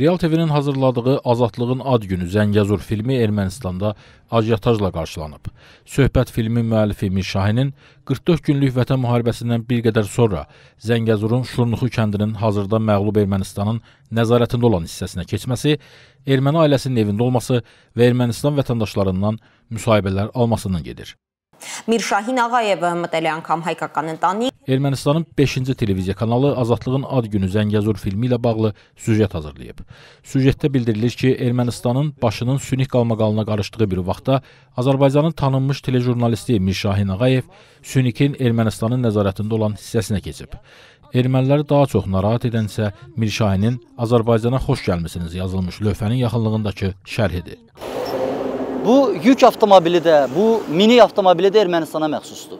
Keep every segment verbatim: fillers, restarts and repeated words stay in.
Real T V'nin hazırladığı Azadlığın Ad Günü Zəngəzur filmi Ermənistanda ajiotajla qarşılanıb. Söhbət filmin müəllifi Mirşahinin qırx dörd günlük vətən müharibəsindən bir qədər sonra Zəngəzurun Şurnuxu kəndinin hazırda məğlub Ermənistanın nəzarətində olan hissəsinə keçməsi, erməni ailəsinin evində olması və Ermənistan vətəndaşlarından müsahibələr almasından gedir. Mirşahin Ağayev mütəli Ankam Haykakanın tanıyı. Ermənistanın beşinci televiziya kanalı Azadlığın Ad Günü Zəngəzur filmi ilə bağlı süjet hazırlayıb. Süjetdə bildirilir ki, Ermənistanın başının sünik qalmaqalına qarışdığı bir vaxtda Azərbaycanın tanınmış telejurnalisti Mirşahin Ağayev sünikin Ermənistanın nəzarətində olan hissəsinə keçib. Erməniləri daha çox narahat edənsə Mirşahinin Azərbaycana xoş gəlmisiniz yazılmış lövhənin yaxınlığındakı şərhidir. Bu yük avtomobili de, bu mini avtomobili de Ermənistana məxsusdur.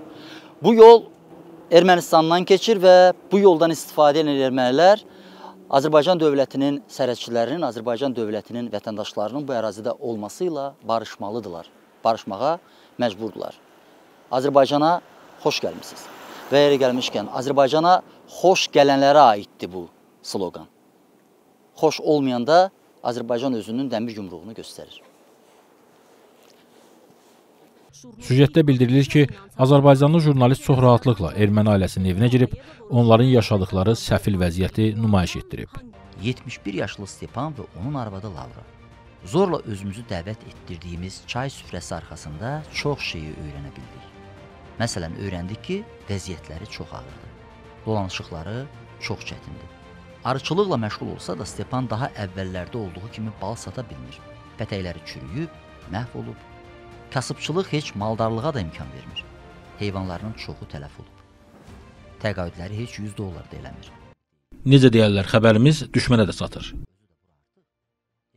Bu yol Ermənistandan keçir və bu yoldan istifadə edən ermənilər Azərbaycan dövlətinin sərhədçilərinin, Azərbaycan dövlətinin vətəndaşlarının bu ərazidə olması ilə barışmalıdırlar. Barışmağa məcburdular. Azərbaycana xoş gəlmisiniz. Və yeri gəlmişkən, Azərbaycana xoş gələnlərə aiddir bu slogan. Xoş olmayanda Azərbaycan özünün dəmir yumruğunu göstərir. Süjetdə bildirilir ki, Azərbaycanlı jurnalist çox rahatlıqla erməni ailəsinin evinə girib, onların yaşadıkları səfil vəziyyəti nümayiş etdirib. yetmiş bir yaşlı Stepan və onun arvadı Lavra. Zorla özümüzü dəvət etdirdiyimiz çay süfrəsi arxasında çox şeyi öyrənə bildik. Məsələn, öyrəndik ki, vəziyyətləri çox ağırdır. Dolanışıqları çox çətindir. Arıçılıqla məşğul olsa da Stepan daha əvvəllərdə olduğu kimi bal sata bilmir. Pətəkləri çürüyüb, məhv olub. Kasıbçılıq heç maldarlığa da imkan vermir. Heyvanlarının çoxu tələf olub. Təqaüdləri heç yüz dollar da eləmir. Necə deyərlər, xəbərimiz düşmənə də satır.